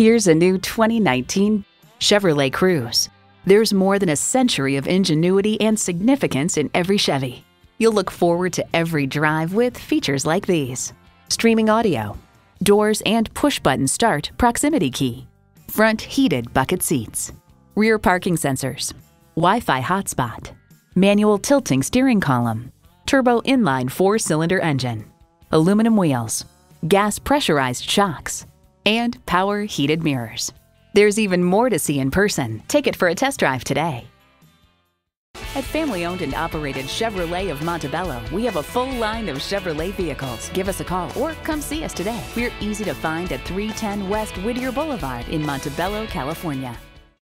Here's a new 2019 Chevrolet Cruze. There's more than a century of ingenuity and significance in every Chevy. You'll look forward to every drive with features like these: streaming audio, doors and push-button start proximity key, front heated bucket seats, rear parking sensors, Wi-Fi hotspot, manual tilting steering column, turbo inline 4-cylinder engine, aluminum wheels, gas pressurized shocks, and power heated mirrors. There's even more to see in person. Take it for a test drive today. At family-owned and operated Chevrolet of Montebello, we have a full line of Chevrolet vehicles. Give us a call or come see us today. We're easy to find at 310 West Whittier Boulevard in Montebello, California.